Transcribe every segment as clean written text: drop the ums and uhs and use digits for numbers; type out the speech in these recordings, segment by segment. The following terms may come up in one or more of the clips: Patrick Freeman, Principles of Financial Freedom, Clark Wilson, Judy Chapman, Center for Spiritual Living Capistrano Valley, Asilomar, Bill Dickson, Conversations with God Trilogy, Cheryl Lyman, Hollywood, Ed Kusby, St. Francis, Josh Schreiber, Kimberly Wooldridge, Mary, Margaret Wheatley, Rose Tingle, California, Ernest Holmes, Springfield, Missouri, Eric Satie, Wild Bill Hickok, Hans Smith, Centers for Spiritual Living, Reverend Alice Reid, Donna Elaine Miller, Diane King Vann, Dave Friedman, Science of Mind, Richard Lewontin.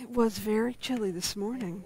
It was very chilly this morning.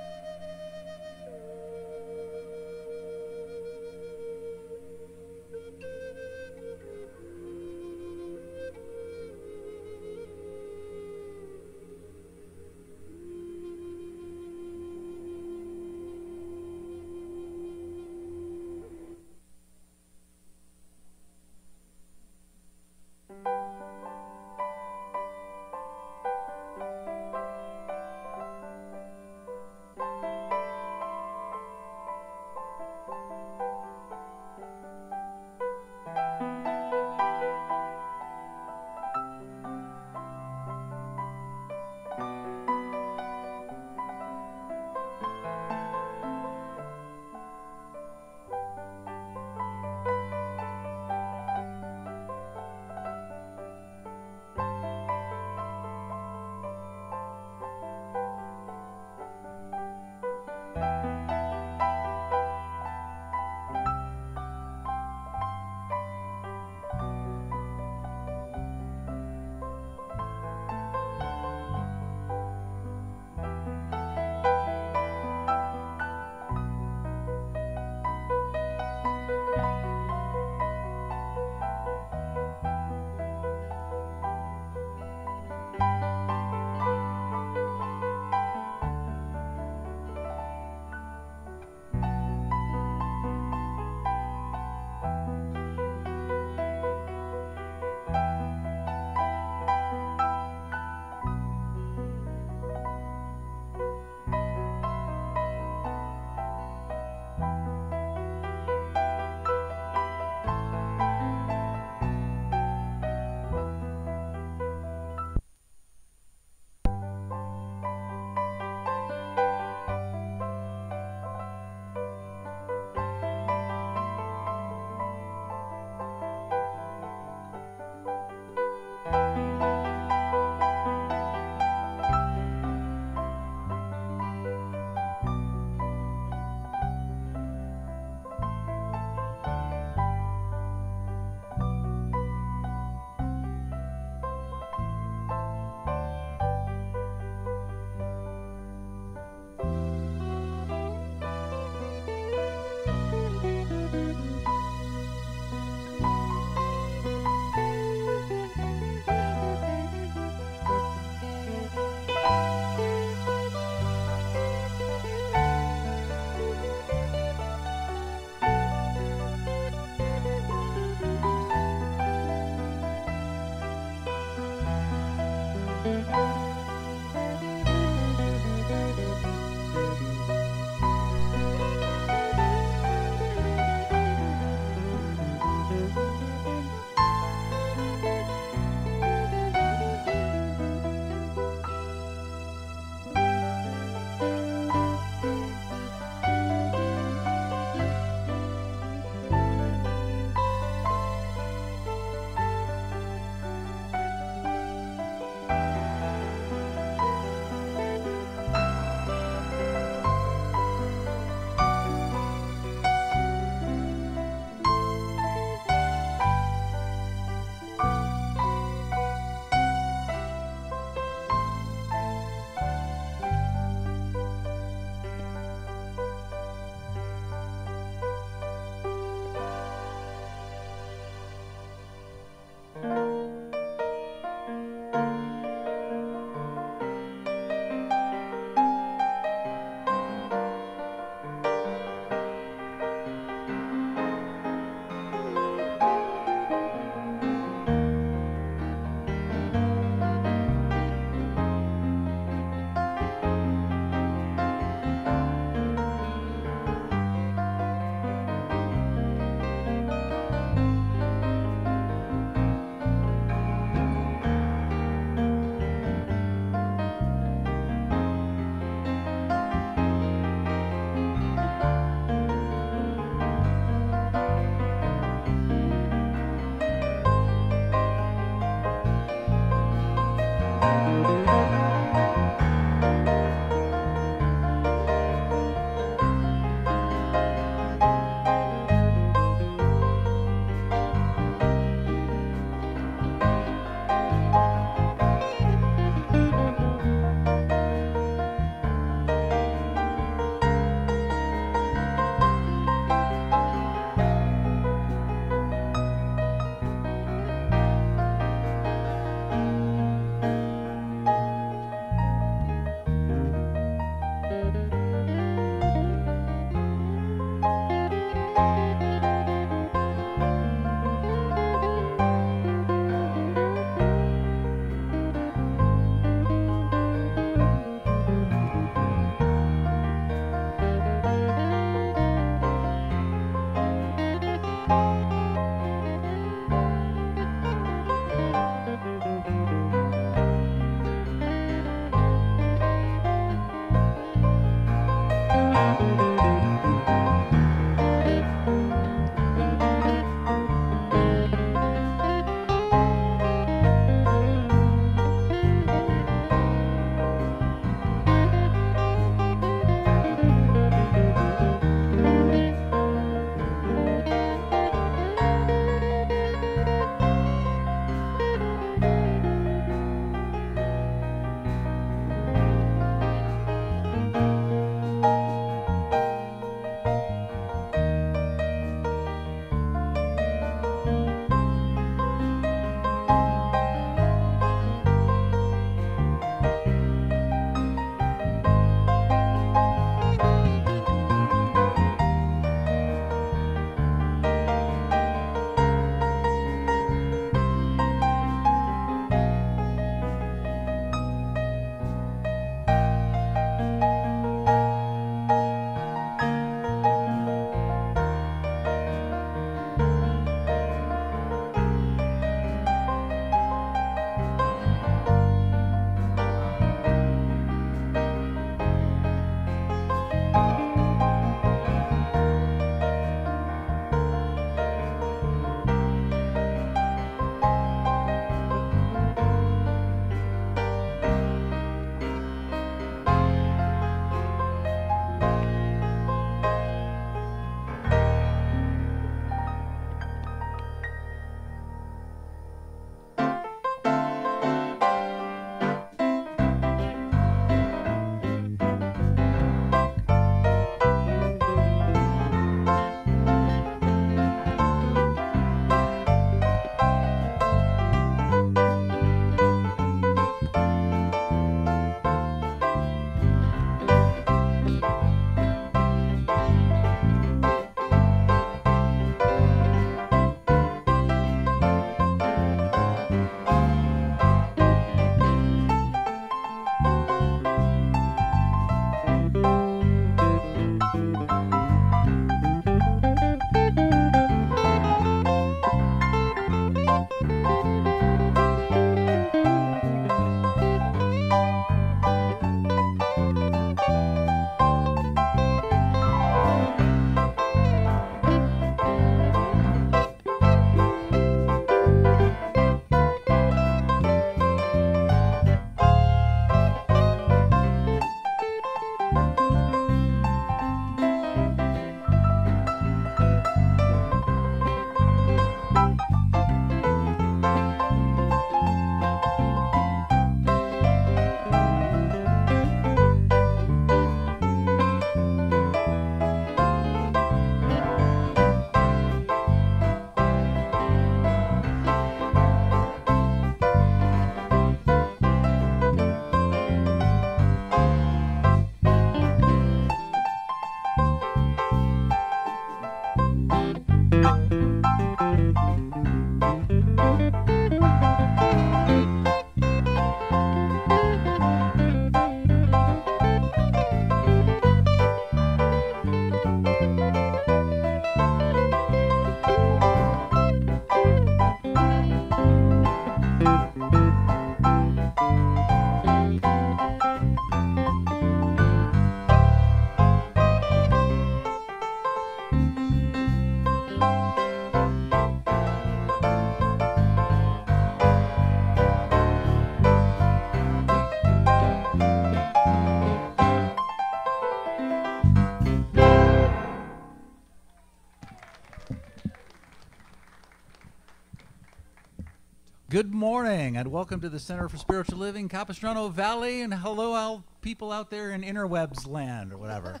Good morning and welcome to the Center for Spiritual Living, Capistrano Valley, and hello all people out there in interwebs land or whatever.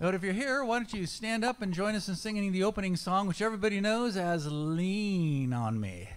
But if you're here, why don't you stand up and join us in singing the opening song, which everybody knows as Lean on Me.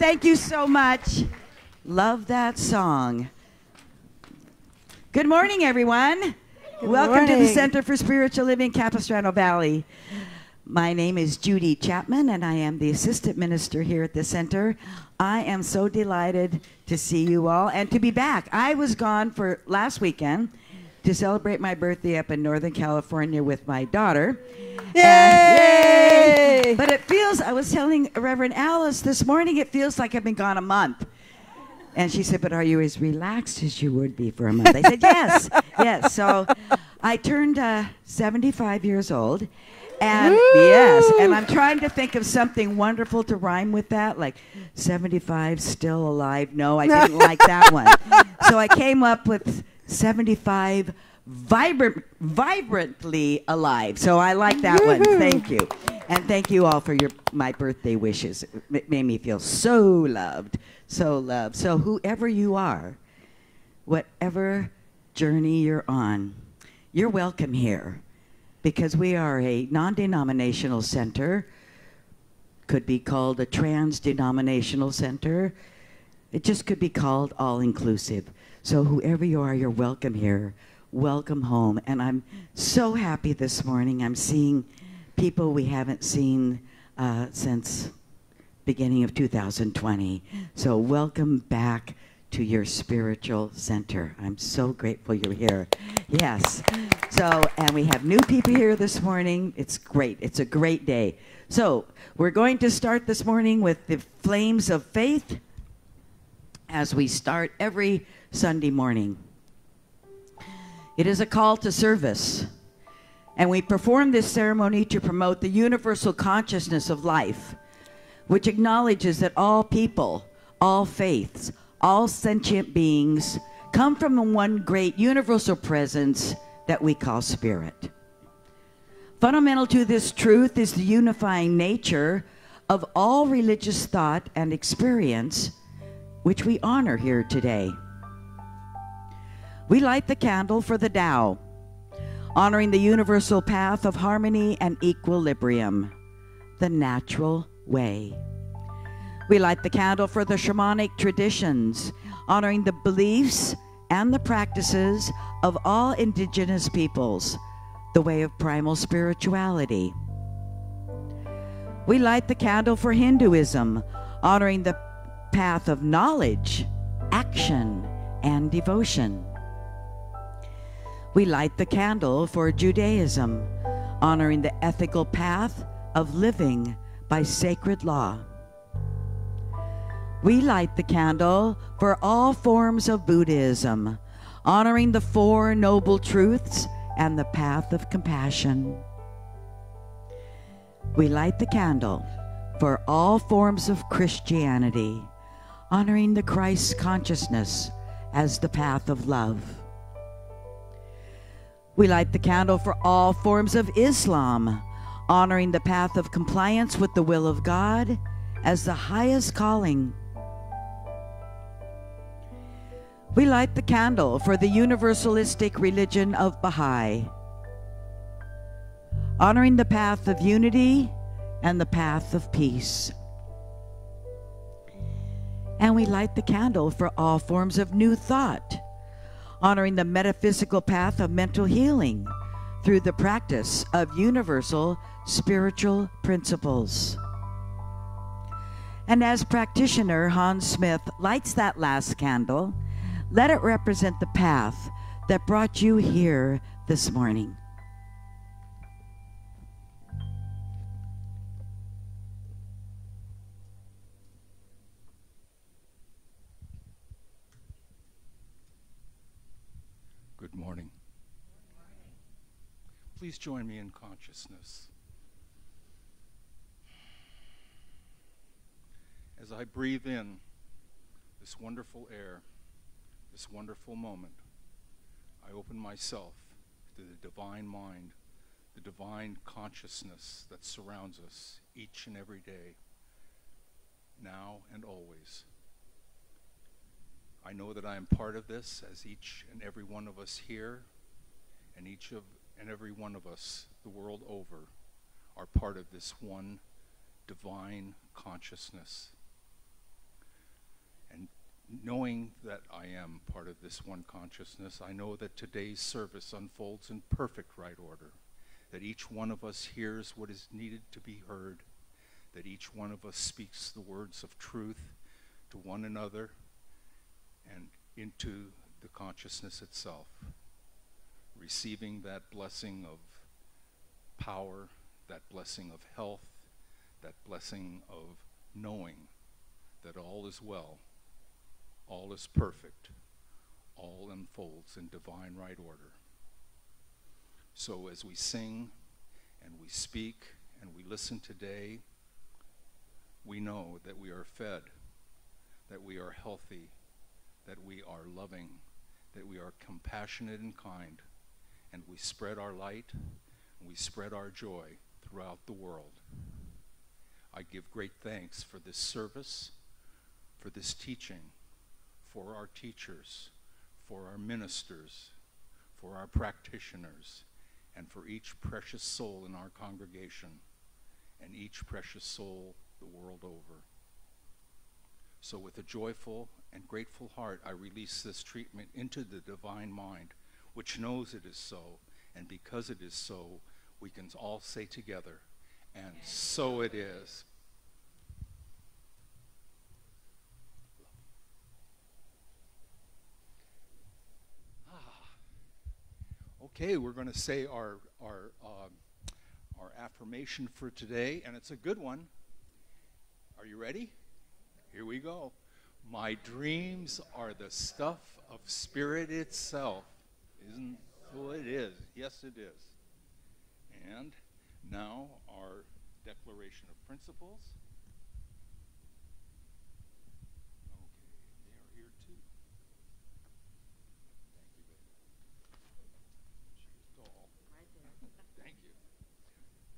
Thank you so much. Love that song. Good morning, everyone. Good morning. Welcome to the Center for Spiritual Living, Capistrano Valley. My name is Judy Chapman, and I am the assistant minister here at the center. I am so delighted to see you all and to be back. I was gone for last weekend to celebrate my birthday up in Northern California with my daughter. Yay! Yay! But it feels, I was telling Reverend Alice this morning, it feels like I've been gone a month. And she said, but are you as relaxed as you would be for a month? I said, yes, yes. So I turned 75 years old. And woo! Yes, and I'm trying to think of something wonderful to rhyme with that, like 75 still alive. No, I didn't like that one. So I came up with 75 vibrantly alive. So I like that one. Thank you. And thank you all for my birthday wishes. It made me feel so loved, so loved. So whoever you are, whatever journey you're on, you're welcome here because we are a non-denominational center, could be called a trans-denominational center. It just could be called all-inclusive. So whoever you are, you're welcome here, welcome home. And I'm so happy this morning. I'm seeing people we haven't seen since beginning of 2020. So welcome back to your spiritual center. I'm so grateful you're here. Yes. So, and we have new people here this morning. It's great. It's a great day. So we're going to start this morning with the flames of faith. as we start every Sunday morning. It is a call to service, and we perform this ceremony to promote the universal consciousness of life, which acknowledges that all people, all faiths, all sentient beings come from one great universal presence that we call spirit. Fundamental to this truth is the unifying nature of all religious thought and experience, which we honor here today. We light the candle for the Tao, honoring the universal path of harmony and equilibrium, the natural way. We light the candle for the shamanic traditions, honoring the beliefs and the practices of all indigenous peoples, the way of primal spirituality. We light the candle for Hinduism, honoring the path of knowledge, action, and devotion. We light the candle for Judaism, honoring the ethical path of living by sacred law. We light the candle for all forms of Buddhism, honoring the Four Noble Truths and the path of compassion. We light the candle for all forms of Christianity, honoring the Christ consciousness as the path of love. We light the candle for all forms of Islam, honoring the path of compliance with the will of God as the highest calling. We light the candle for the universalistic religion of Baha'i, honoring the path of unity and the path of peace. And we light the candle for all forms of new thought, honoring the metaphysical path of mental healing through the practice of universal spiritual principles. And as practitioner Hans Smith lights that last candle, let it represent the path that brought you here this morning. Good morning. Please join me in consciousness. As I breathe in this wonderful air, this wonderful moment, I open myself to the divine mind, the divine consciousness that surrounds us each and every day, now and always. I know that I am part of this, as each and every one of us here, and every one of us the world over are part of this one divine consciousness. And knowing that I am part of this one consciousness, I know that today's service unfolds in perfect right order, that each one of us hears what is needed to be heard, that each one of us speaks the words of truth to one another and into the consciousness itself, receiving that blessing of power, that blessing of health, that blessing of knowing that all is well, all is perfect, all unfolds in divine right order. So as we sing and we speak and we listen today, we know that we are fed, that we are healthy, that we are loving, that we are compassionate and kind, and we spread our light, and we spread our joy throughout the world. I give great thanks for this service, for this teaching, for our teachers, for our ministers, for our practitioners, and for each precious soul in our congregation, and each precious soul the world over. So with a joyful and grateful heart, I release this treatment into the divine mind, which knows it is so, and because it is so, we can all say together, and so it is. Okay, we're going to say our affirmation for today, and it's a good one. Are you ready? Here we go. My dreams are the stuff of spirit itself. Isn't so? It is. Yes, it is. And now our Declaration of Principles.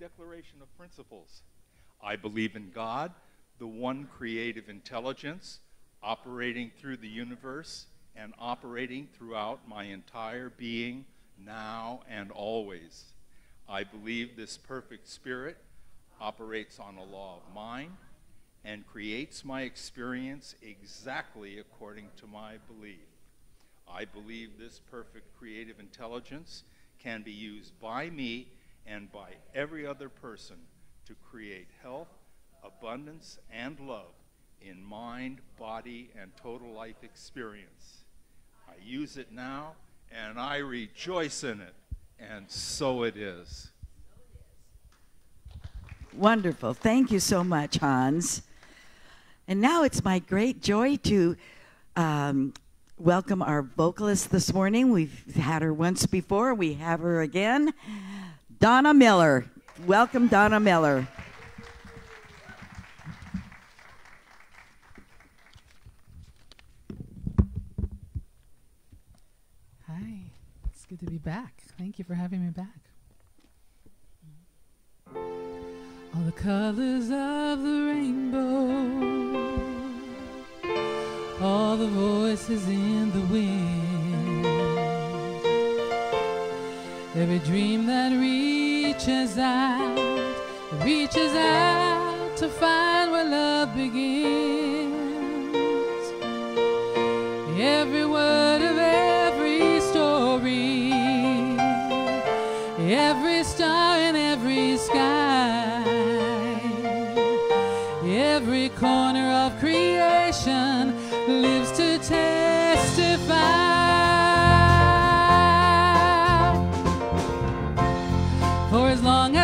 Declaration of Principles. I believe in God, the one creative intelligence, operating through the universe and operating throughout my entire being, now and always. I believe this perfect spirit operates on a law of mind and creates my experience exactly according to my belief. I believe this perfect creative intelligence can be used by me and by every other person to create health, abundance, and love in mind, body, and total life experience. I use it now, and I rejoice in it, and so it is. Wonderful. Thank you so much, Hans. And now it's my great joy to welcome our vocalist this morning. We've had her once before. We have her again. Donna Miller. Welcome, Donna Miller. Hi, it's good to be back. Thank you for having me back. All the colors of the rainbow, all the voices in the wind, every dream that reaches out to find where love begins. Every word of every story, every star in every sky, every corner of creation lives to testify.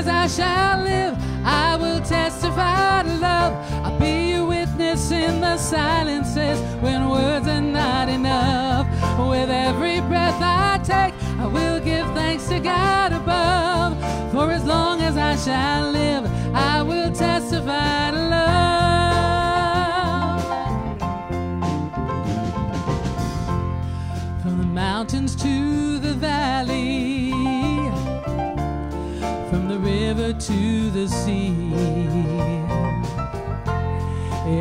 I shall live, I will testify to love. I'll be a witness in the silences when words are not enough. With every breath I take, I will give thanks to God above. For as long as I shall live, I will testify to love. From the mountains to the valleys, from the river to the sea,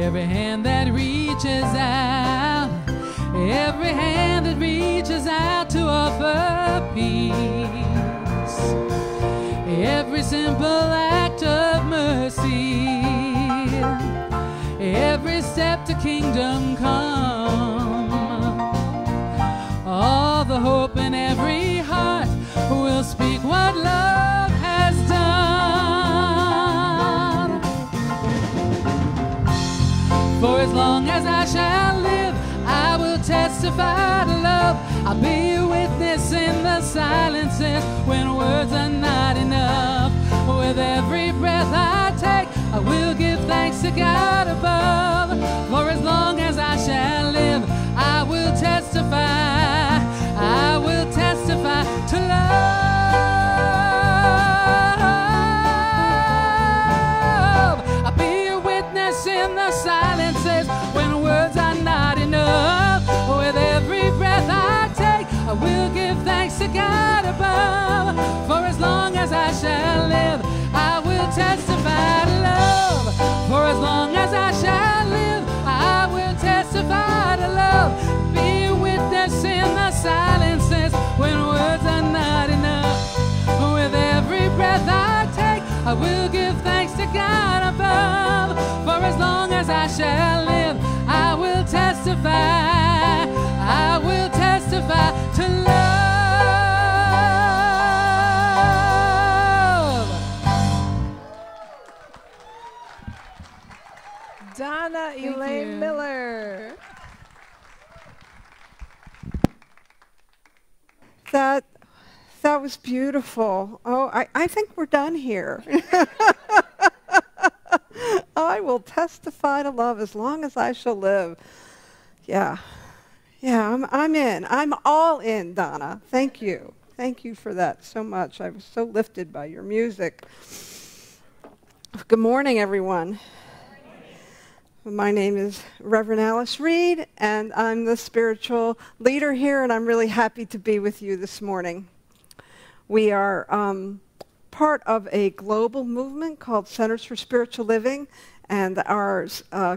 every hand that reaches out, every hand that reaches out to offer peace, every simple act of mercy, every step to kingdom come, all the hope in every heart will speak what love done. For as long as I shall live, I will testify to love. I'll be a witness in the silences when words are not enough. With every breath I take, I will give thanks to God above. For as long as I shall live, I will testify. I will testify to love. In the silences when words are not enough, with every breath I take, I will give thanks to God above. For as long as I shall live, I will testify to love. For as long as I shall live, I will testify to love. Be a witness in the silences when words are not enough. With every breath I take, I will give thanks to God above. For as long as I shall live, I will testify. I will testify to love. Donna Elaine Miller. That was beautiful. Oh, I think we're done here. I will testify to love as long as I shall live. Yeah, I'm in. I'm all in, Donna. Thank you. Thank you for that so much. I was so lifted by your music. Good morning, everyone. My name is Reverend Alice Reid, and I'm the spiritual leader here, and I'm really happy to be with you this morning. We are part of a global movement called Centers for Spiritual Living, and our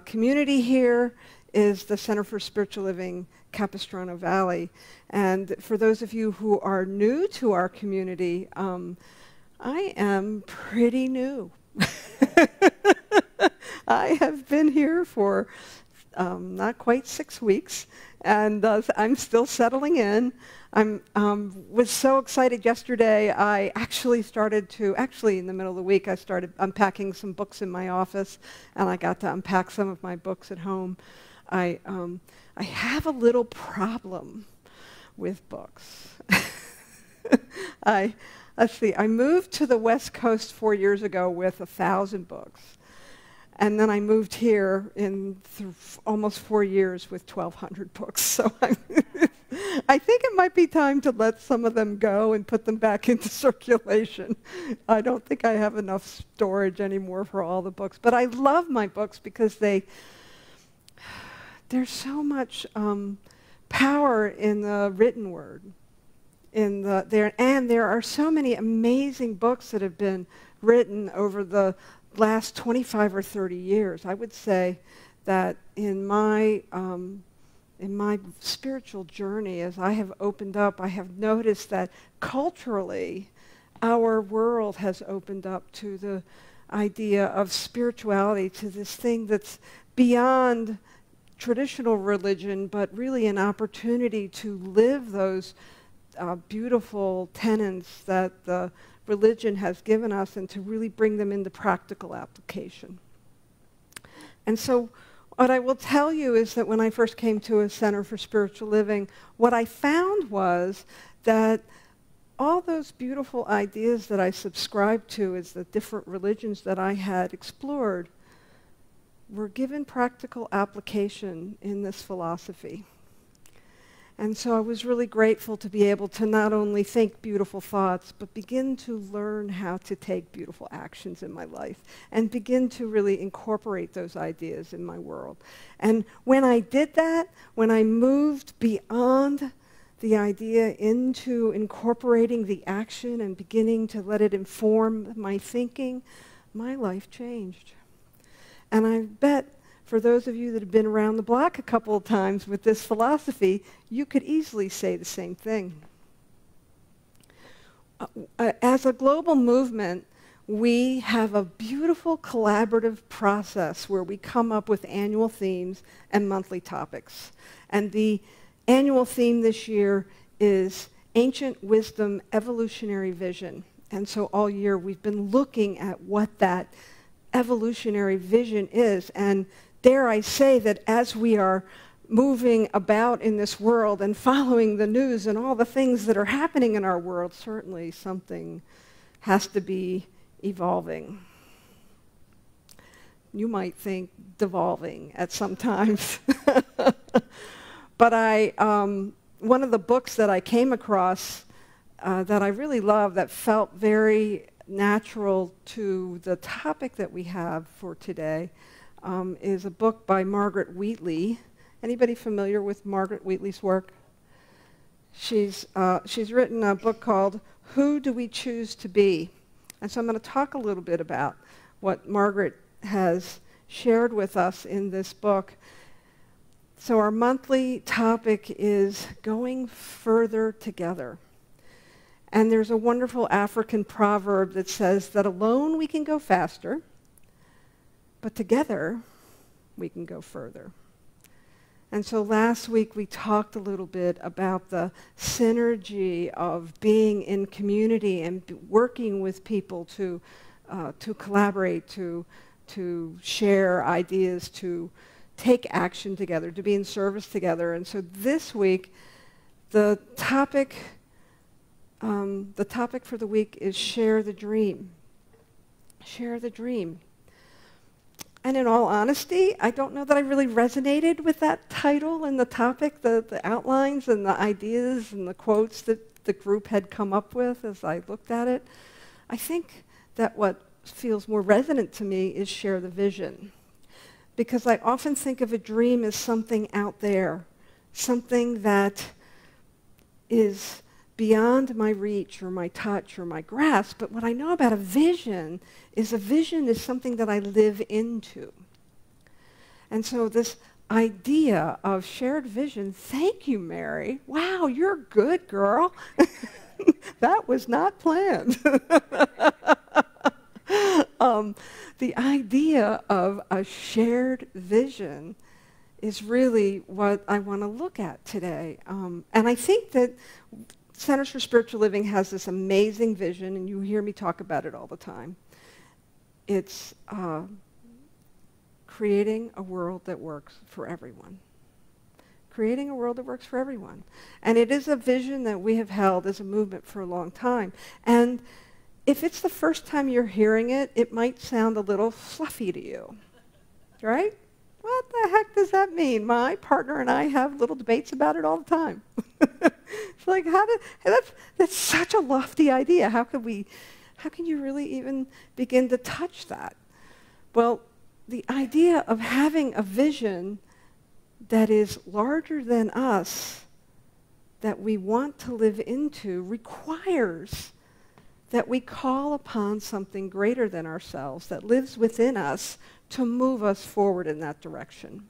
community here is the Center for Spiritual Living Capistrano Valley. And for those of you who are new to our community, I am pretty new. I have been here for not quite 6 weeks, and I'm still settling in. I was so excited yesterday. I actually started to, in the middle of the week, I started unpacking some books in my office, and I got to unpack some of my books at home. I have a little problem with books. Let's see, I moved to the West Coast 4 years ago with 1,000 books. And then I moved here in almost 4 years with 1,200 books. So I think it might be time to let some of them go and put them back into circulation. I don't think I have enough storage anymore for all the books. But I love my books because there's so much power in the written word. And there are so many amazing books that have been written over the last 25 or 30 years. I would say that in my spiritual journey, as I have opened up, I have noticed that culturally, our world has opened up to the idea of spirituality, to this thing that's beyond traditional religion, but really an opportunity to live those beautiful tenets that the religion has given us and to really bring them into practical application. And so what I will tell you is that when I first came to a Center for Spiritual Living, what I found was that all those beautiful ideas that I subscribed to as the different religions that I had explored were given practical application in this philosophy. And so I was really grateful to be able to not only think beautiful thoughts, but begin to learn how to take beautiful actions in my life and begin to really incorporate those ideas in my world. And when I did that, when I moved beyond the idea into incorporating the action and beginning to let it inform my thinking, my life changed. And I bet for those of you that have been around the block a couple of times with this philosophy, you could easily say the same thing. As a global movement, we have a beautiful collaborative process where we come up with annual themes and monthly topics. And the annual theme this year is Ancient Wisdom, Evolutionary Vision. And so all year we've been looking at what that evolutionary vision is, and dare I say that as we are moving about in this world and following the news and all the things that are happening in our world, certainly something has to be evolving. You might think devolving at some times. But one of the books that I came across that I really loved, that felt very natural to the topic that we have for today, is a book by Margaret Wheatley. Anybody familiar with Margaret Wheatley's work? She's written a book called Who Do We Choose to Be? And so I'm going to talk a little bit about what Margaret has shared with us in this book. So our monthly topic is Going Further Together. And there's a wonderful African proverb that says that alone we can go faster, but together we can go further. And so last week we talked a little bit about the synergy of being in community and working with people to collaborate, to share ideas, to take action together, to be in service together. And so this week the topic for the week is Share the Dream. Share the Dream. And in all honesty, I don't know that I really resonated with that title and the topic, the outlines and the ideas and the quotes that the group had come up with as I looked at it. I think that what feels more resonant to me is share the vision. Because I often think of a dream as something out there, something that is beyond my reach or my touch or my grasp, but what I know about a vision is something that I live into. And so this idea of shared vision, thank you, Mary. Wow, you're good, girl. That was not planned. The idea of a shared vision is really what I want to look at today. And I think that Centers for Spiritual Living has this amazing vision, and you hear me talk about it all the time. It's creating a world that works for everyone. Creating a world that works for everyone. And it is a vision that we have held as a movement for a long time. And if it's the first time you're hearing it, it might sound a little fluffy to you, right? What the heck does that mean? My partner and I have little debates about it all the time. It's like, that's such a lofty idea. How can you really even begin to touch that? Well, the idea of having a vision that is larger than us, that we want to live into, requires that we call upon something greater than ourselves that lives within us to move us forward in that direction.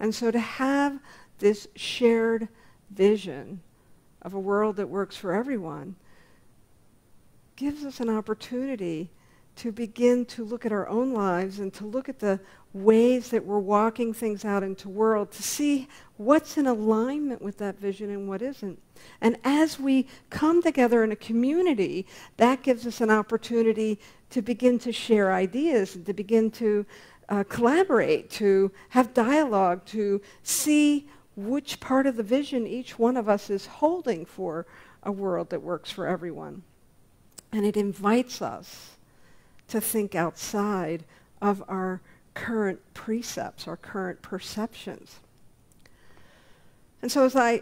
And so to have this shared vision of a world that works for everyone gives us an opportunity to begin to look at our own lives and to look at the ways that we're walking things out into the world to see what's in alignment with that vision and what isn't. And as we come together in a community, that gives us an opportunity to begin to share ideas and to begin to collaborate, to have dialogue, to see which part of the vision each one of us is holding for a world that works for everyone. And it invites us to think outside of our current precepts, our current perceptions. And so as I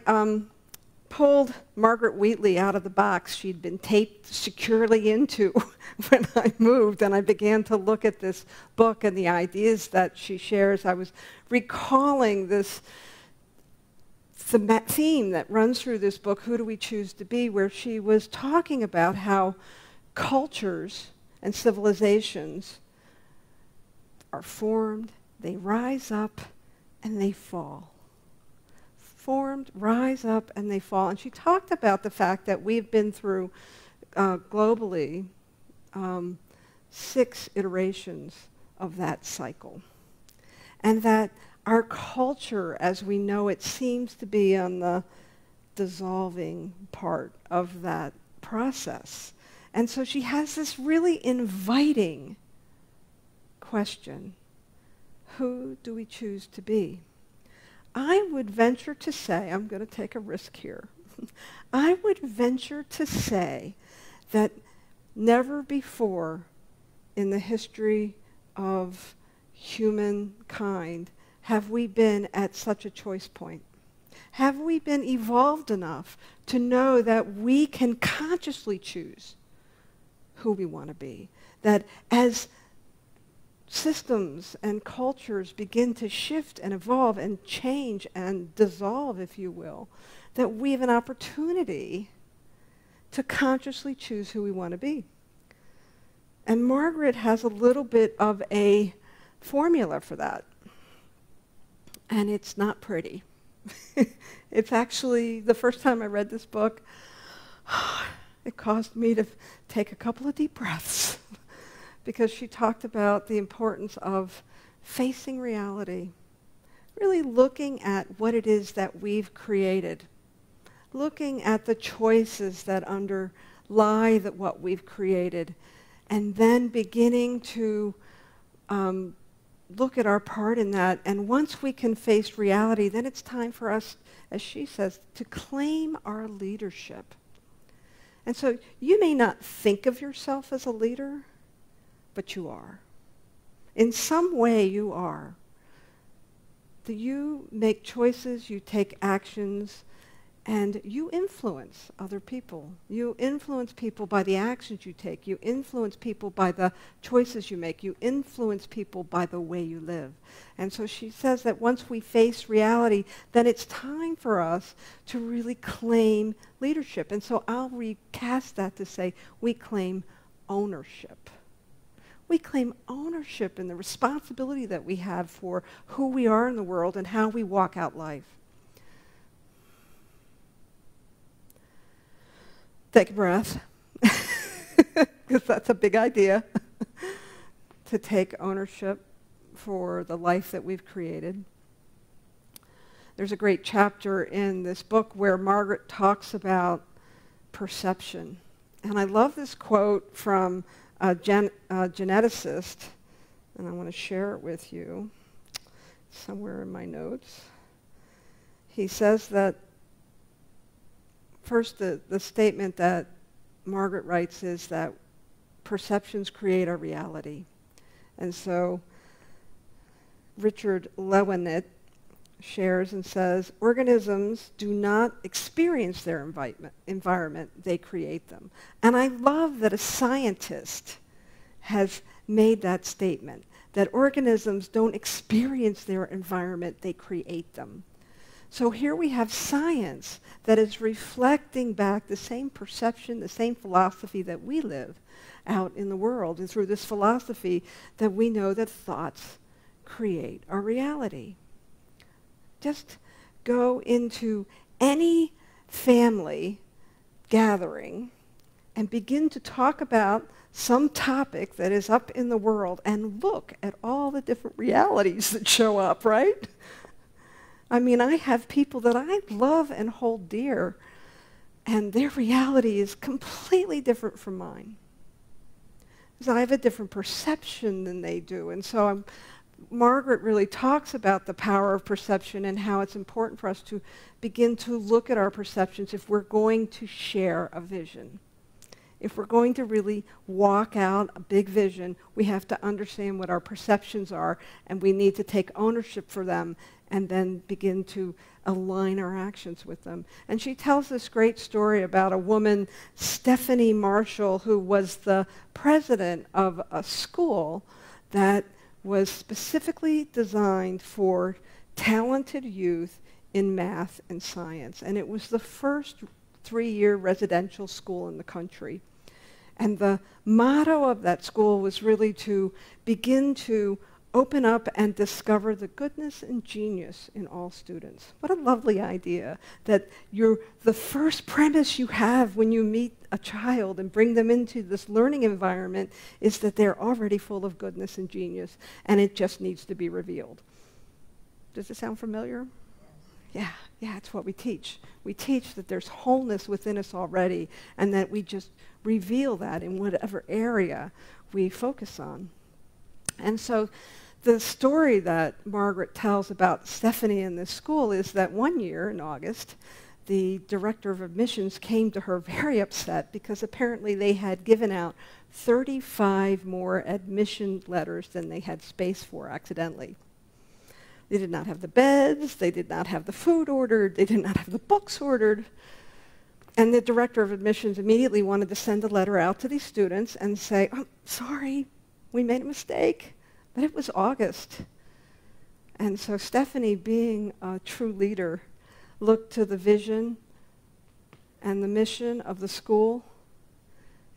pulled Margaret Wheatley out of the box she'd been taped securely into when I moved, and I began to look at this book and the ideas that she shares, I was recalling this theme that runs through this book, Who Do We Choose to Be?, where she was talking about how cultures and civilizations are formed, they rise up, and they fall. Formed, rise up, and they fall. And she talked about the fact that we've been through, globally, 6 iterations of that cycle. And that our culture, as we know it, seems to be on the dissolving part of that process. And so she has this really inviting question. Who do we choose to be? I would venture to say, I'm going to take a risk here. I would venture to say that never before in the history of humankind have we been at such a choice point. Have we been evolved enough to know that we can consciously choose who we want to be? That as systems and cultures begin to shift and evolve and change and dissolve, if you will, that we have an opportunity to consciously choose who we want to be. And Margaret has a little bit of a formula for that. And it's not pretty. It's actually, the first time I read this book, it caused me to take a couple of deep breaths because she talked about the importance of facing reality, really looking at what it is that we've created, looking at the choices that underlie what we've created, and then beginning to look at our part in that. And once we can face reality, then it's time for us, as she says, to claim our leadership. And so you may not think of yourself as a leader, but you are. In some way you are. You make choices, you take actions, and you influence other people. You influence people by the actions you take. You influence people by the choices you make. You influence people by the way you live. And so she says that once we face reality, then it's time for us to really claim leadership. And so I'll recast that to say we claim ownership. We claim ownership and the responsibility that we have for who we are in the world and how we walk out life. Take a breath, because that's a big idea, to take ownership for the life that we've created. There's a great chapter in this book where Margaret talks about perception. And I love this quote from a geneticist, and I want to share it with you somewhere in my notes. He says that first, the statement that Margaret writes is that perceptions create our reality. And so Richard Lewontin shares and says, organisms do not experience their environment, they create them. And I love that a scientist has made that statement, that organisms don't experience their environment, they create them. So here we have science that is reflecting back the same perception, the same philosophy that we live out in the world. And through this philosophy that we know that thoughts create our reality. Just go into any family gathering and begin to talk about some topic that is up in the world and look at all the different realities that show up, right? I mean, I have people that I love and hold dear, and their reality is completely different from mine. Because I have a different perception than they do, and so Margaret really talks about the power of perception and how it's important for us to begin to look at our perceptions if we're going to share a vision. If we're going to really walk out a big vision, we have to understand what our perceptions are, and we need to take ownership for them and then begin to align our actions with them. And she tells this great story about a woman, Stephanie Marshall, who was the president of a school that was specifically designed for talented youth in math and science. And it was the first three-year residential school in the country. And the motto of that school was really to begin to open up and discover the goodness and genius in all students. What a lovely idea that the first premise you have when you meet a child and bring them into this learning environment is that they're already full of goodness and genius, and it just needs to be revealed. Does it sound familiar? Yeah, yeah, it's what we teach. We teach that there's wholeness within us already, and that we just reveal that in whatever area we focus on. And so the story that Margaret tells about Stephanie in this school is that one year in August, the director of admissions came to her very upset because apparently they had given out 35 more admission letters than they had space for accidentally. They did not have the beds, they did not have the food ordered, they did not have the books ordered. And the director of admissions immediately wanted to send a letter out to these students and say, "Oh, sorry, we made a mistake," but it was August. And so Stephanie, being a true leader, looked to the vision and the mission of the school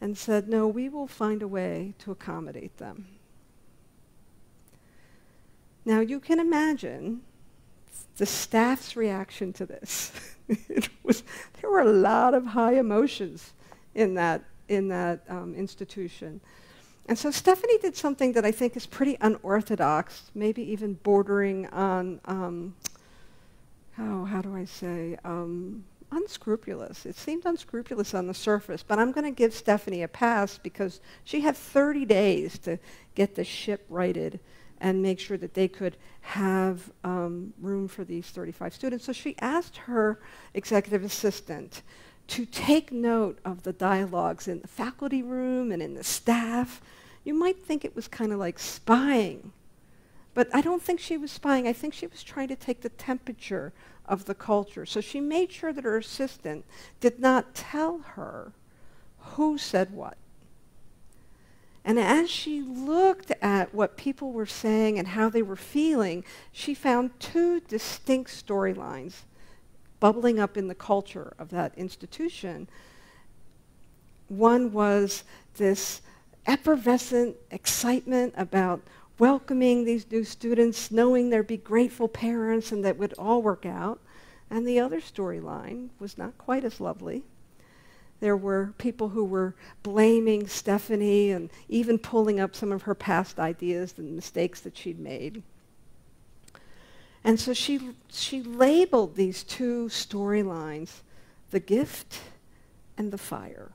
and said, "No, we will find a way to accommodate them." Now you can imagine the staff's reaction to this. There were a lot of high emotions in that institution. And so Stephanie did something that I think is pretty unorthodox, maybe even bordering on, unscrupulous. It seemed unscrupulous on the surface, but I'm going to give Stephanie a pass because she had 30 days to get the ship righted and make sure that they could have room for these 35 students. So she asked her executive assistant to take note of the dialogues in the faculty room and in the staff. You might think it was kind of like spying, but I don't think she was spying. I think she was trying to take the temperature of the culture. So she made sure that her assistant did not tell her who said what. And as she looked at what people were saying and how they were feeling, she found two distinct storylines bubbling up in the culture of that institution. One was this effervescent excitement about welcoming these new students, knowing there'd be grateful parents and that would all work out. And the other storyline was not quite as lovely. There were people who were blaming Stephanie and even pulling up some of her past ideas and mistakes that she'd made. And so she labeled these two storylines, the gift and the fire.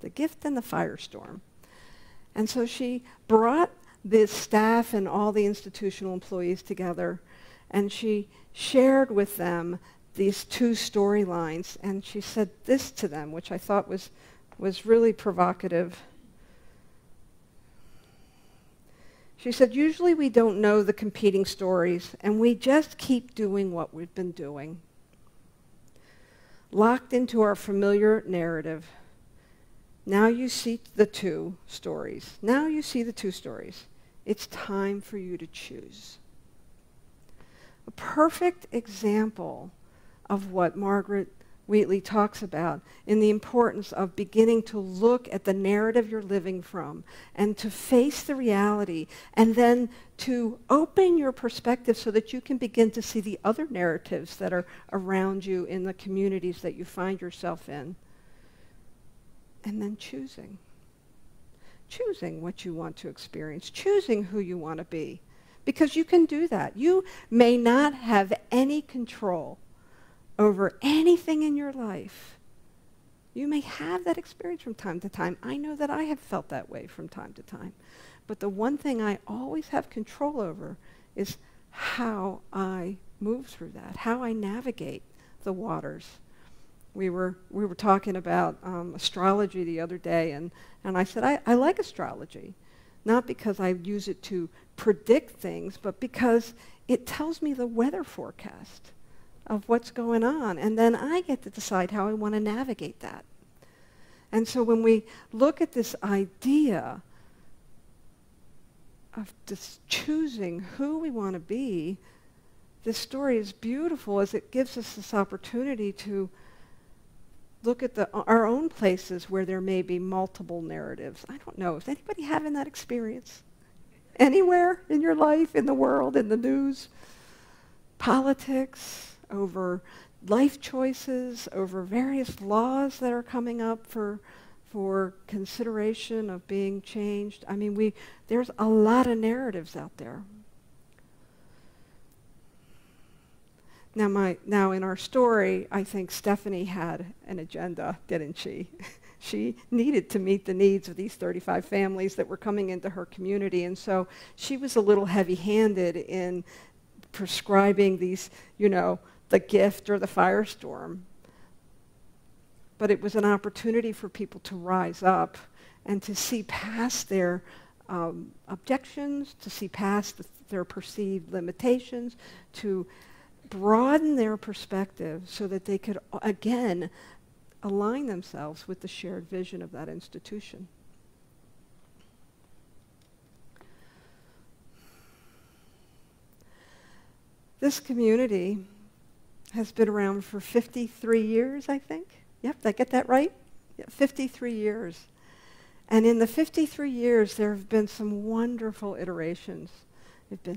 The gift and the firestorm. And so she brought the staff and all the institutional employees together, and she shared with them these two storylines, and she said this to them, which I thought was really provocative. She said, "Usually we don't know the competing stories, and we just keep doing what we've been doing, locked into our familiar narrative. Now you see the two stories. Now you see the two stories. It's time for you to choose." A perfect example of what Margaret Wheatley talks about in the importance of beginning to look at the narrative you're living from and to face the reality and then to open your perspective so that you can begin to see the other narratives that are around you in the communities that you find yourself in. And then choosing. Choosing what you want to experience. Choosing who you want to be. Because you can do that. You may not have any control over anything in your life. You may have that experience from time to time. I know that I have felt that way from time to time. But the one thing I always have control over is how I move through that, how I navigate the waters. We were talking about astrology the other day, and I said, I like astrology, not because I use it to predict things, but because it tells me the weather forecast of what's going on, and then I get to decide how I want to navigate that. And so when we look at this idea of just choosing who we want to be, this story is beautiful as it gives us this opportunity to look at our own places where there may be multiple narratives. I don't know, is anybody having that experience? Anywhere in your life, in the world, in the news? Politics, over life choices, over various laws that are coming up for consideration of being changed. I mean, there's a lot of narratives out there. Now in our story, I think Stephanie had an agenda, didn't she? She needed to meet the needs of these 35 families that were coming into her community, and so she was a little heavy-handed in prescribing these, you know, the gift or the firestorm. But it was an opportunity for people to rise up and to see past their objections, to see past their perceived limitations, to broaden their perspective so that they could, again, align themselves with the shared vision of that institution. This community has been around for 53 years, I think. Yep, did I get that right? Yeah, 53 years. And in the 53 years, there have been some wonderful iterations.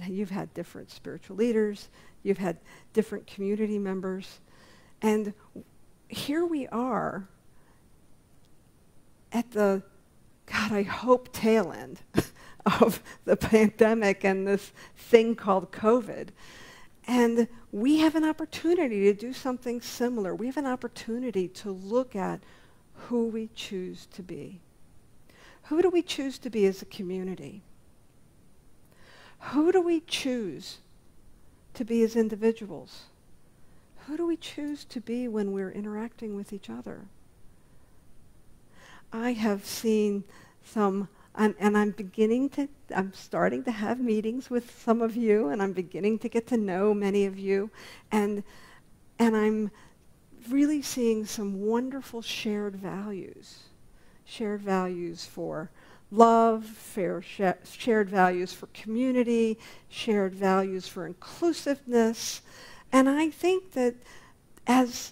You've had different spiritual leaders, you've had different community members, and here we are at the, God, I hope, tail end of the pandemic and this thing called COVID. And we have an opportunity to do something similar. We have an opportunity to look at who we choose to be. Who do we choose to be as a community? Who do we choose to be as individuals? Who do we choose to be when we're interacting with each other? I have seen some I'm starting to have meetings with some of you, and I'm beginning to get to know many of you, and I'm really seeing some wonderful shared values for love, shared values for community, shared values for inclusiveness. And I think that as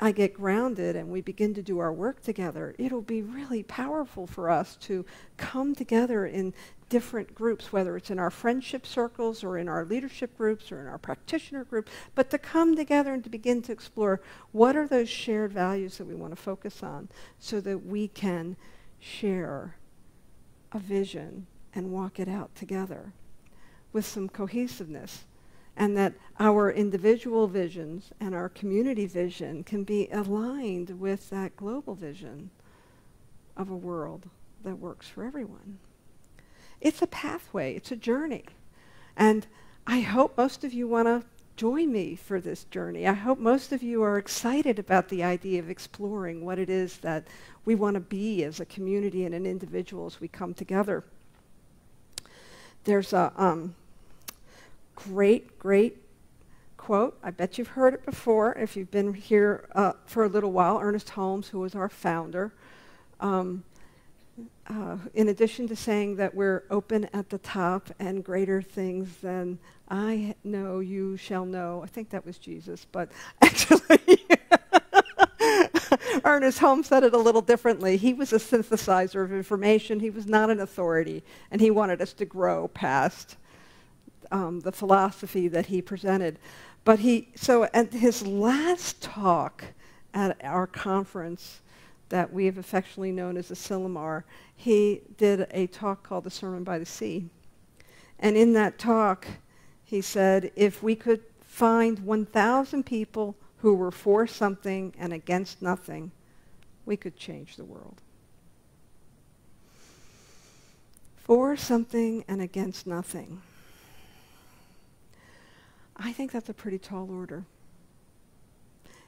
I get grounded and we begin to do our work together, it'll be really powerful for us to come together in different groups, whether it's in our friendship circles or in our leadership groups or in our practitioner group, but to come together and to begin to explore what are those shared values that we want to focus on so that we can share a vision and walk it out together with some cohesiveness, and that our individual visions and our community vision can be aligned with that global vision of a world that works for everyone. It's a pathway, it's a journey, and I hope most of you want to join me for this journey. I hope most of you are excited about the idea of exploring what it is that we want to be as a community and an individual as we come together. There's a great quote. I bet you've heard it before if you've been here for a little while. Ernest Holmes, who was our founder, in addition to saying that we're open at the top and greater things than I know you shall know. I think that was Jesus, but actually Ernest Holmes said it a little differently. He was a synthesizer of information. He was not an authority, and he wanted us to grow past the philosophy that he presented. But so at his last talk at our conference that we have affectionately known as Asilomar, he did a talk called The Sermon by the Sea. And in that talk, he said, if we could find 1,000 people who were for something and against nothing, we could change the world. For something and against nothing. I think that's a pretty tall order.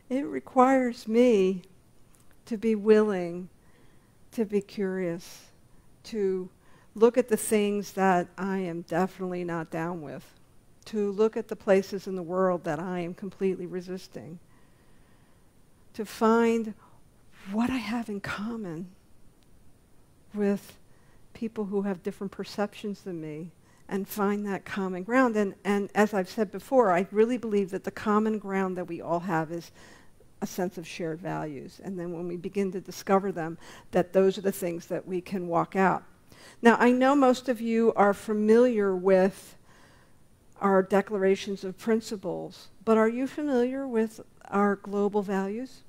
It requires me to be willing, to be curious, to look at the things that I am definitely not down with, to look at the places in the world that I am completely resisting, to find what I have in common with people who have different perceptions than me, and find that common ground. And as I've said before, I really believe that the common ground that we all have is a sense of shared values. And then when we begin to discover them, that those are the things that we can walk out. Now, I know most of you are familiar with our declarations of principles, but are you familiar with our global values?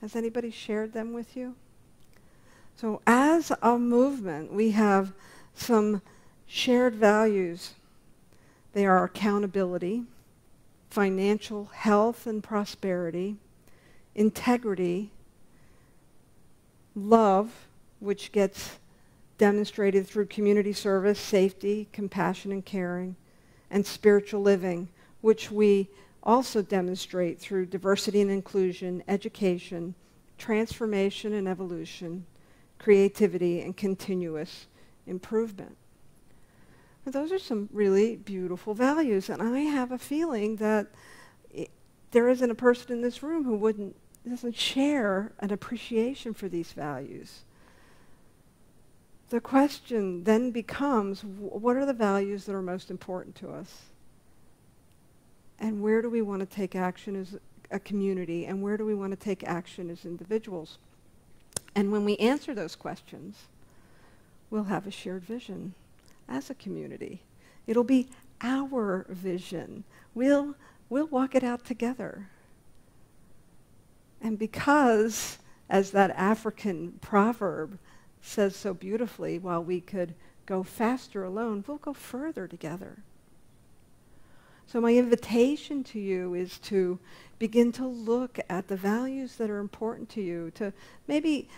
Has anybody shared them with you? So as a movement, we have some shared values. They are accountability, financial health and prosperity, integrity, love, which gets demonstrated through community service, safety, compassion and caring, and spiritual living, which we also demonstrate through diversity and inclusion, education, transformation and evolution, creativity, and continuous improvement. But those are some really beautiful values, and I have a feeling that there isn't a person in this room who doesn't share an appreciation for these values. The question then becomes, what are the values that are most important to us? And where do we want to take action as a community, and where do we want to take action as individuals? And when we answer those questions, we'll have a shared vision as a community. It'll be our vision. We'll walk it out together. And because, as that African proverb says so beautifully, while we could go faster alone, we'll go further together. So my invitation to you is to begin to look at the values that are important to you, to maybe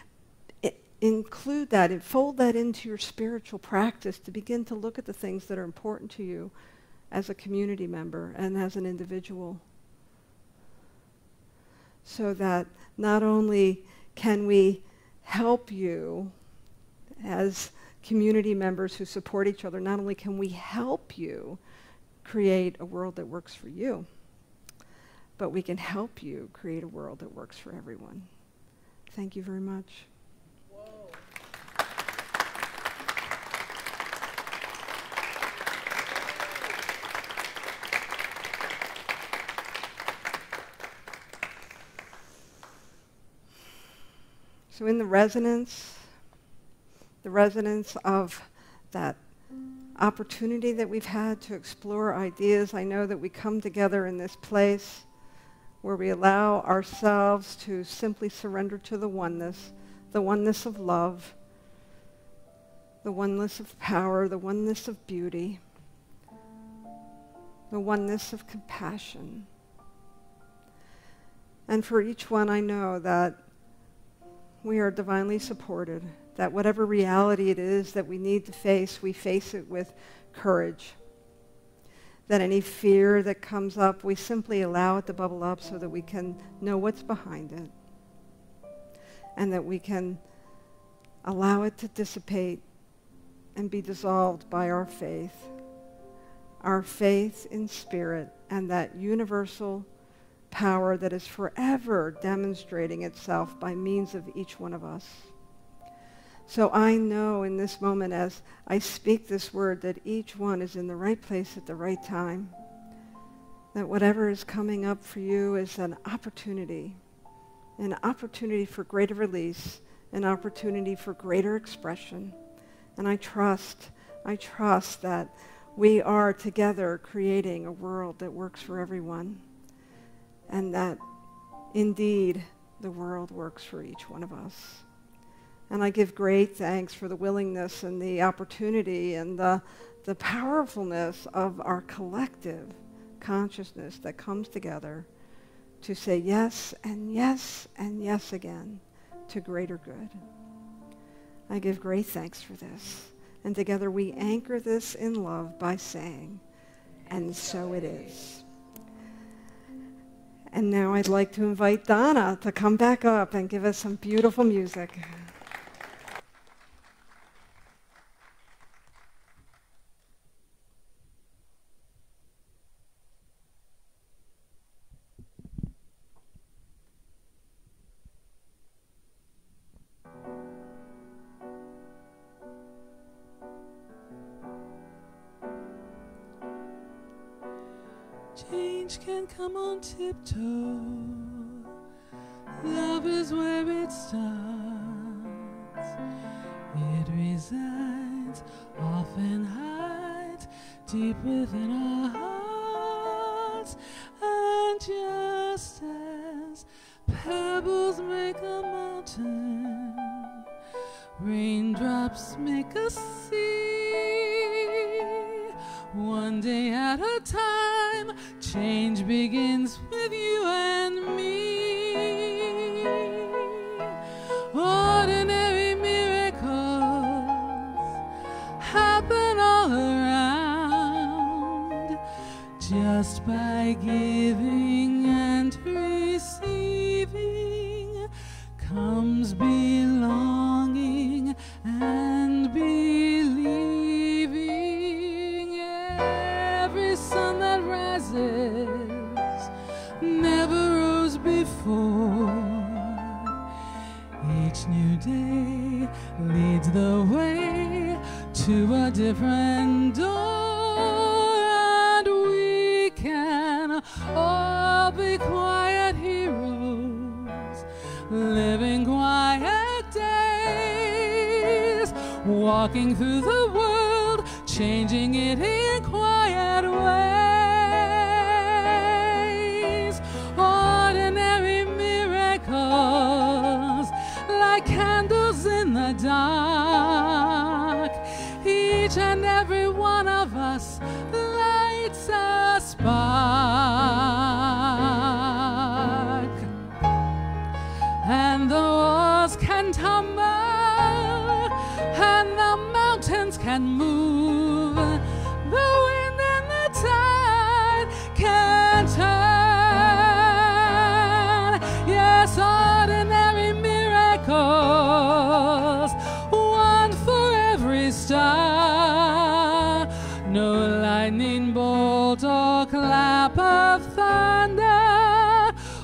include that and fold that into your spiritual practice, to begin to look at the things that are important to you as a community member and as an individual, so that not only can we help you as community members who support each other, not only can we help you create a world that works for you, but we can help you create a world that works for everyone. Thank you very much. So in the resonance of that opportunity that we've had to explore ideas, I know that we come together in this place where we allow ourselves to simply surrender to the oneness of love, the oneness of power, the oneness of beauty, the oneness of compassion. And for each one, I know that we are divinely supported, that whatever reality it is that we need to face, we face it with courage. That any fear that comes up, we simply allow it to bubble up so that we can know what's behind it. And that we can allow it to dissipate and be dissolved by our faith in spirit, and that universal power that is forever demonstrating itself by means of each one of us. So I know in this moment as I speak this word that each one is in the right place at the right time, that whatever is coming up for you is an opportunity for greater release, an opportunity for greater expression. And I trust that we are together creating a world that works for everyone. And that, indeed, the world works for each one of us. And I give great thanks for the willingness and the opportunity and the powerfulness of our collective consciousness that comes together to say yes and yes and yes again to greater good. I give great thanks for this. And together we anchor this in love by saying, and so it is. And now I'd like to invite Donna to come back up and give us some beautiful music. Change can come on tiptoe. Love is where it starts. It resides, often hides, deep within our hearts. And just as pebbles make a mountain, raindrops make a sea. One day at a time, change begins with you and me. Ordinary miracles happen all around just by giving and receiving comes belonging and believing. Every sun that rises never rose before. Each new day leads the way to a different door, and we can all be quiet heroes, living quiet days, walking through the world, changing it in quiet ways. Dark. Each and every one of us lights a spark, and the walls can tumble and the mountains can move, the wind and the tide can turn. Yes, ordinary miracles. One for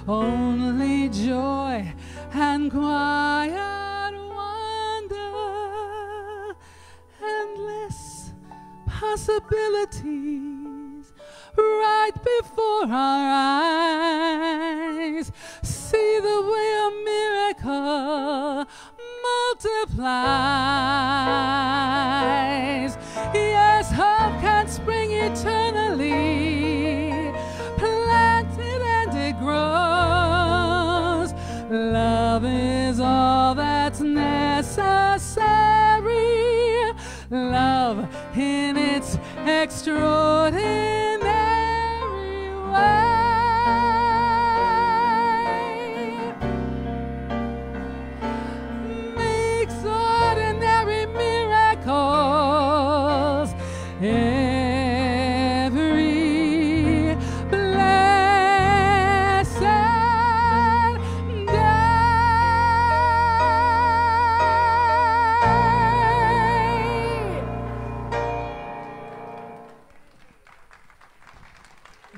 only joy and quiet wonder, endless possibilities right before our eyes. See the way a miracle multiplies. Yes, hope can spring eternally, planted and it grows. Love is all that's necessary. Love in its extraordinary way. Every blessed day.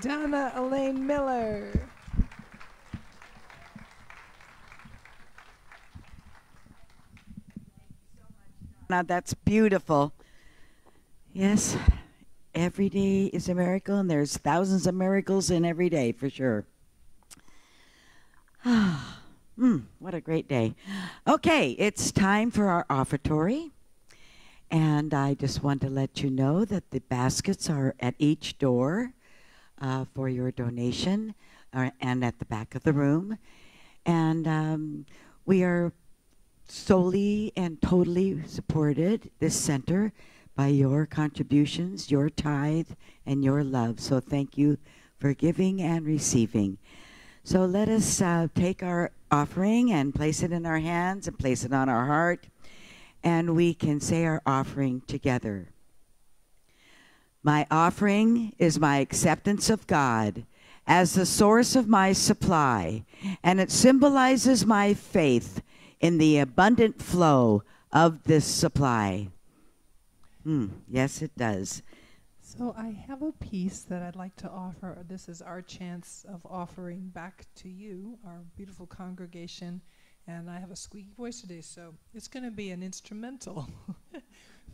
Donna Elaine Miller. Now that's beautiful. Yes, every day is a miracle, and there's thousands of miracles in every day, for sure. What a great day. Okay, it's time for our offertory, and I just want to let you know that the baskets are at each door for your donation, and at the back of the room, and we are solely and totally supported, this center, by your contributions, your tithe, and your love. So thank you for giving and receiving. So let us take our offering and place it in our hands and place it on our heart, and we can say our offering together. My offering is my acceptance of God as the source of my supply, and it symbolizes my faith in the abundant flow of this supply. Yes, it does. So I have a piece that I'd like to offer. This is our chance of offering back to you, our beautiful congregation. And I have a squeaky voice today, so it's going to be an instrumental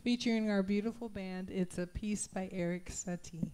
featuring our beautiful band. It's a piece by Eric Satie.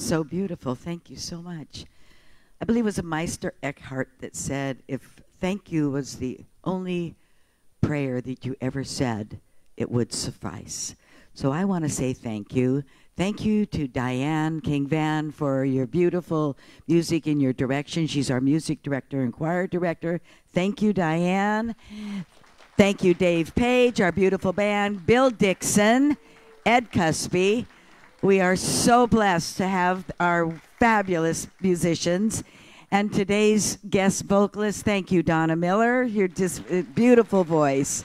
So beautiful. Thank you so much. I believe it was a Meister Eckhart that said, if thank you was the only prayer that you ever said, it would suffice. So I want to say thank you. Thank you to Diane King Vann for your beautiful music and your direction. She's our music director and choir director. Thank you, Diane. Thank you, Dave Page, our beautiful band, Bill Dickson, Ed Kusby. We are so blessed to have our fabulous musicians. And today's guest vocalist, thank you, Donna Miller. Your just beautiful voice,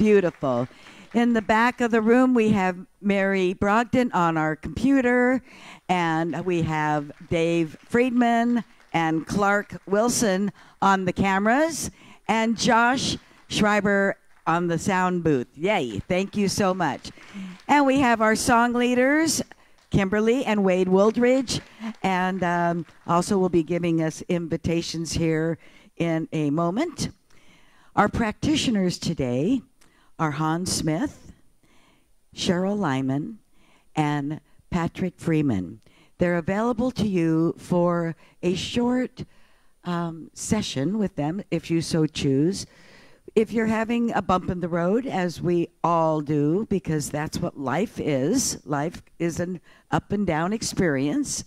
beautiful. In the back of the room, we have Mary Brogdon on our computer, and we have Dave Friedman and Clark Wilson on the cameras, and Josh Schreiber on the sound booth. Yay, thank you so much. And we have our song leaders, Kimberly and Wade Wooldridge, and also will be giving us invitations here in a moment. Our practitioners today are Hans Smith, Cheryl Lyman, and Patrick Freeman. They're available to you for a short session with them if you so choose. If you're having a bump in the road, as we all do, because that's what life is an up and down experience,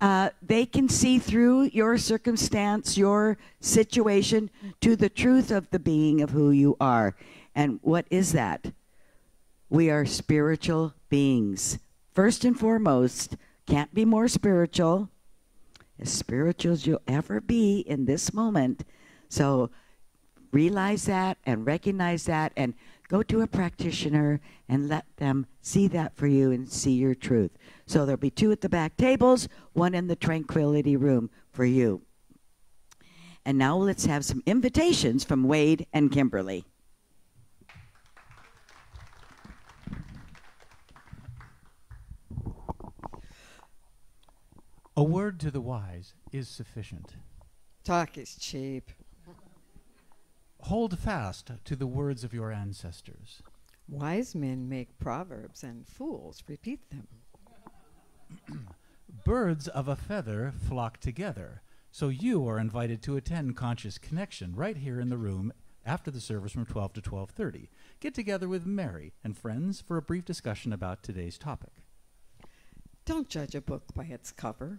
they can see through your circumstance, your situation, to the truth of the being of who you are. And what is that? We are spiritual beings. First and foremost, can't be more spiritual, as spiritual as you'll ever be in this moment. So realize that and recognize that and go to a practitioner and let them see that for you and see your truth. So there'll be two at the back tables, one in the tranquility room for you. And now let's have some invitations from Wade and Kimberly. A word to the wise is sufficient. Talk is cheap. Hold fast to the words of your ancestors. Wise men make proverbs and fools repeat them. Birds of a feather flock together. So you are invited to attend Conscious Connection right here in the room after the service from 12 to 12:30. Get together with Mary and friends for a brief discussion about today's topic. Don't judge a book by its cover.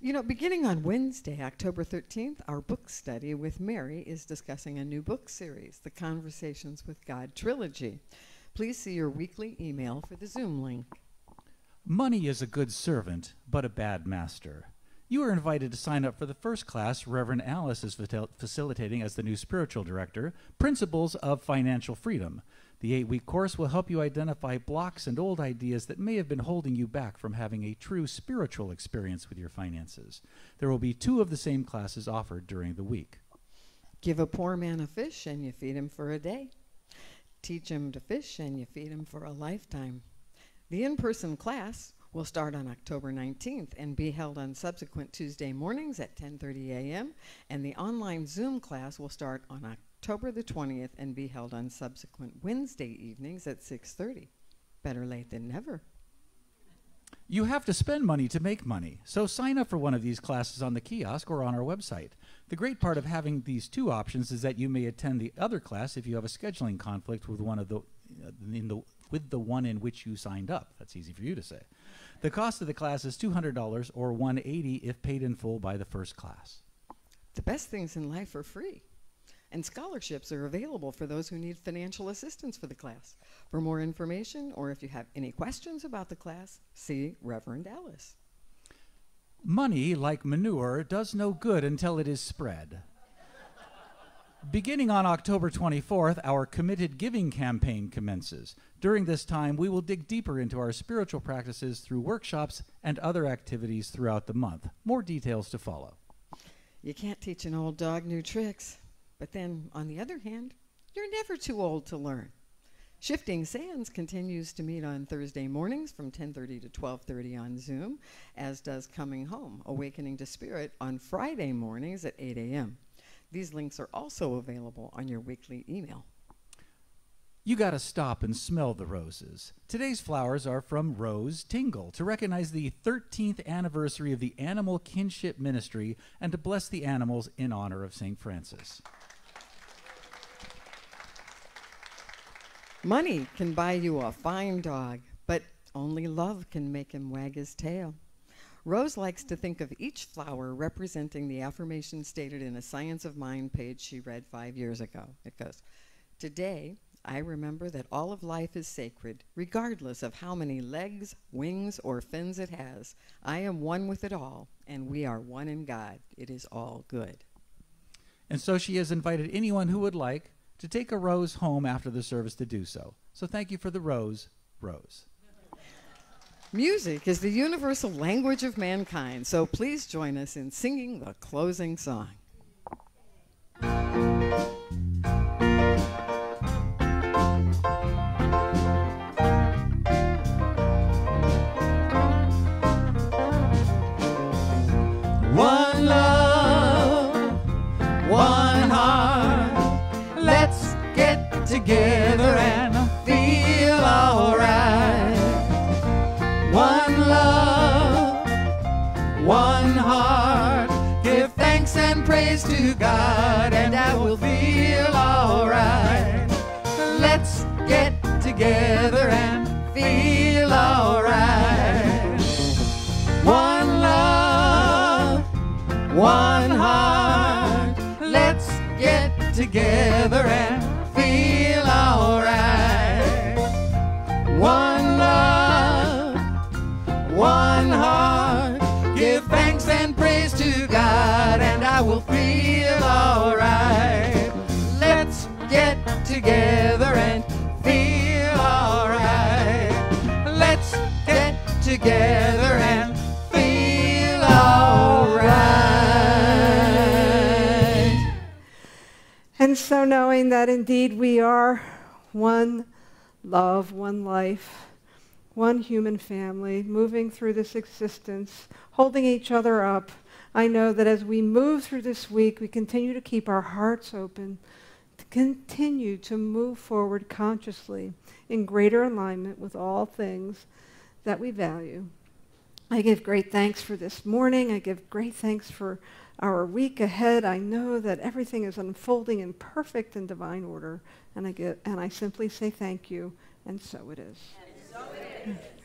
You know, beginning on Wednesday, October 13th, our book study with Mary is discussing a new book series, the Conversations with God Trilogy. Please see your weekly email for the Zoom link. Money is a good servant, but a bad master. You are invited to sign up for the first class Reverend Alice is facilitating as the new spiritual director, Principles of Financial Freedom. The 8-week course will help you identify blocks and old ideas that may have been holding you back from having a true spiritual experience with your finances. There will be 2 of the same classes offered during the week. Give a poor man a fish and you feed him for a day. Teach him to fish and you feed him for a lifetime. The in-person class will start on October 19th and be held on subsequent Tuesday mornings at 10:30 a.m. and the online Zoom class will start on October the 20th and be held on subsequent Wednesday evenings at 6:30. Better late than never. You have to spend money to make money, so sign up for one of these classes on the kiosk or on our website. The great part of having these 2 options is that you may attend the other class if you have a scheduling conflict with one of the one in which you signed up. That's easy for you to say. The cost of the class is $200 or $180 if paid in full by the first class. The best things in life are free. And scholarships are available for those who need financial assistance for the class. For more information, or if you have any questions about the class, see Reverend Alice. Money, like manure, does no good until it is spread. Beginning on October 24th, our committed giving campaign commences. During this time, we will dig deeper into our spiritual practices through workshops and other activities throughout the month. More details to follow. You can't teach an old dog new tricks. But then, on the other hand, you're never too old to learn. Shifting Sands continues to meet on Thursday mornings from 10:30 to 12:30 on Zoom, as does Coming Home, Awakening to Spirit, on Friday mornings at 8 a.m. These links are also available on your weekly email. You gotta stop and smell the roses. Today's flowers are from Rose Tingle to recognize the 13th anniversary of the Animal Kinship Ministry and to bless the animals in honor of St. Francis. Money can buy you a fine dog, but only love can make him wag his tail. Rose likes to think of each flower representing the affirmation stated in a Science of Mind page she read 5 years ago. It goes, "Today, I remember that all of life is sacred, regardless of how many legs, wings, or fins it has. I am one with it all, and we are one in God. It is all good." And so she has invited anyone who would like to take a rose home after the service to do so. So thank you for the rose, Rose. Music is the universal language of mankind, so please join us in singing the closing song. One love, one heart, let's get together and feel all right. One love, one heart, give thanks and praise to God, and I will feel alright. Let's get together and feel alright. One love, one heart, let's get together and feel alright. One love, one heart, give thanks and praise to God, and I will feel alright. Let's get together and feel alright. Let's get together and feel alright. And so knowing that indeed we are one love, one life, one human family, moving through this existence, holding each other up. I know that as we move through this week, we continue to keep our hearts open, to continue to move forward consciously in greater alignment with all things that we value. I give great thanks for this morning. I give great thanks for our week ahead. I know that everything is unfolding in perfect and divine order, and I simply say thank you, and so it is. So it is.